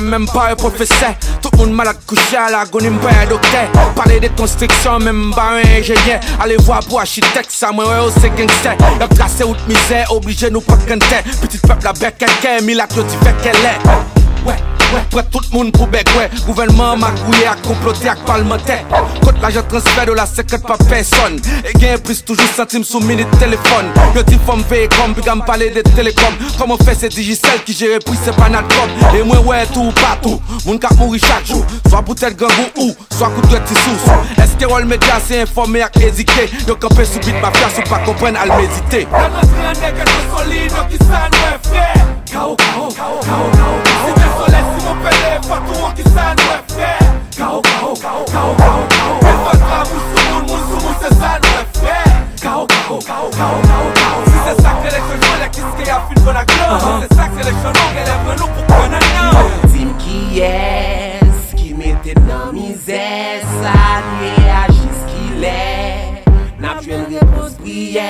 Même pas un professeur, tout le monde malade couché à la gonne, pas un docteur. Parler de construction, même pas un ingénieur. Allez voir pour architecte, ça moi ouais, c'est gangster. Y'a tracé haute misère, obligé nous pas canter. Petit peuple la bec quelqu'un, mille actes tu fais qu'elle est. Ouais, ouais, prête tout le monde pour bec, ouais. Gouvernement macouillé, à comploter, à parlementaire. Quand l'argent transfert de la secrète par personne. Et gain plus toujours centime sous minute téléphone. Yo dis femme comme puis gamme parler de télécom. Comment fait c'est Digicel qui gère puis c'est pas notre com. Et moi ouais tout partout, moun kap mouri chaque jour. Soit bouteille grand ou, soit coup de tissous. Est-ce que le média c'est informé et éduqué? Yo campé sous bit mafia sous pas comprendre à le méditer. Kao, kao, kao, kao, Tim qui est, qui mettait dans misère, ça réagit ce qu'il est. N'a plus une réponse prière.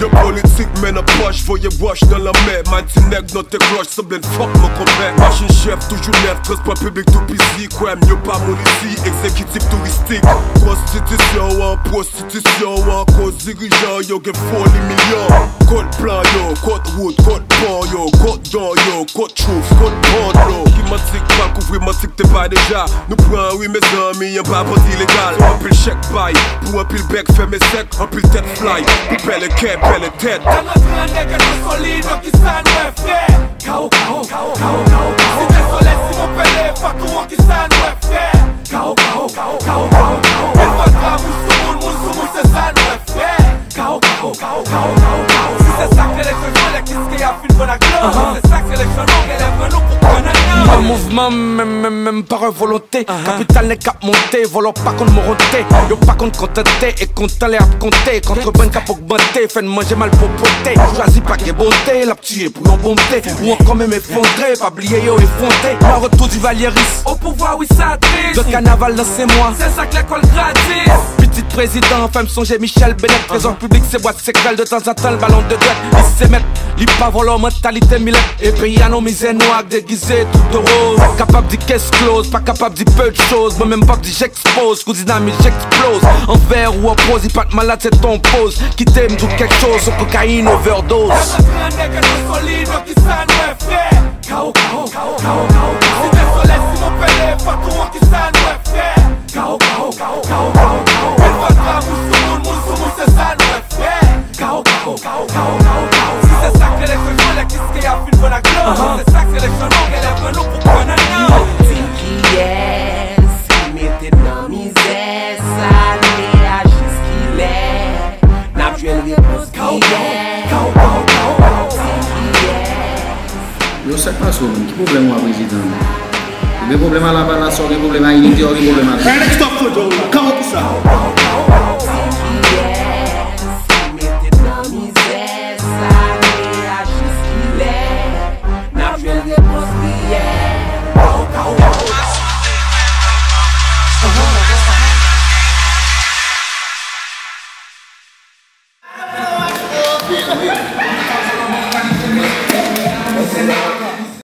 Yo politique men approche, voyez wash dans la mer. Mantinec dans tes cloches, semble une fuck mon combat. Machine chef, toujours net, transport public tout busy. Quoi mieux pas mon ici, exécutif touristique. Prostitution, en cause dirigeant, yo gagne 40 millions. Code plan yo, code route, code pont yo, code don yo, code trouve, code bond yo. Qui m'antique pas, couvrir m'antique t'es pas déjà. Nous prenons oui mes amis, y'en pas pas illégal. Un pile chèque bail, pour un pile bec, ferme sec, un pile tête fly, pour belle cap. Belle tête. T'as notre nègre tout solide, qui s'en ouais frère. Kao, kao, kao, kao, kao. Si t'es soleil, si mon père, pas tout, qui s'en ouais frère. Kao, kao, kao, kao, kao. Et pas grave, sous moule, c'est ça, ouais frère. Kao, kao, kao, kao, kao. Si c'est ça que les gens, les qu'est-ce qu'il y a, fil bon à clore. C'est ça que les gens, les veulent nous pour qu'on a. Pas mouvement, même par volonté. Capital n'est qu'à monter, volant pas contre moronté. Yo pas contre contenté, et content les compter. Contre bonne cap augmenté, fait de manger mal pour poter. Choisis pas que bonté, la petite pour non bonté. Ou encore même effondré, pas oublier yo effondré. Le retour du Valéris, au pouvoir oui ça triste. Le carnaval dans ses mois, c'est ça que l'école gratis. Petit président, femme songer Michel Bennett. Trésor public, c'est boîte secrète de temps en temps, le ballon de tête. Il se met, il pas volant, mentalité millet. Et pays à nos misères noires déguisés, tout de rose. Pas capable d'y caisse close, pas capable d'y peu de choses. Moi-même pas d'y j'expose, coup dynamique j'explose. En verre ou en prose, il pas de malade, c'est ton pose. Qui t'aime tout quelque chose, son cocaïne overdose. T'as notre nègre tout solide, qui s'en ouais frère. Kao, kao, kao, kao, kao. Si t'es soleil, si mon père, pas tout, qui s'en ouais frère. Kao, kao, kao, kao, kao, kao. Elle va grave, sous moule, c'est ça ouais frère. Kao, kao, kao, kao, kao, kao. Si c'est ça que les gens, les qu'est-ce qu'il y a, fil bon à clore. C'est ça que les gens, les veulent nous pour qu'on a. Yo sais pas son qui problème moi président. Le problème à la balance, le problème à l'unité, le problème à la.